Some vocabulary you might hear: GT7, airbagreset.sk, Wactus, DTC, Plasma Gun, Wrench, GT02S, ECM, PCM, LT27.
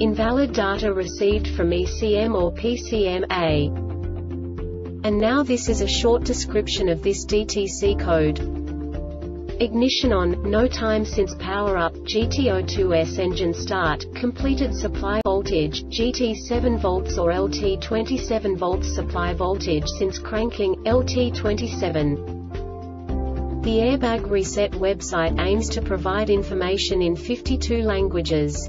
invalid data received from ECM or PCM. And now this is a short description of this DTC code. Ignition on, no time since power up, GT02S engine start, completed supply voltage, GT7 volts or LT27 volts supply voltage since cranking, LT27. The Airbag Reset website aims to provide information in 52 languages.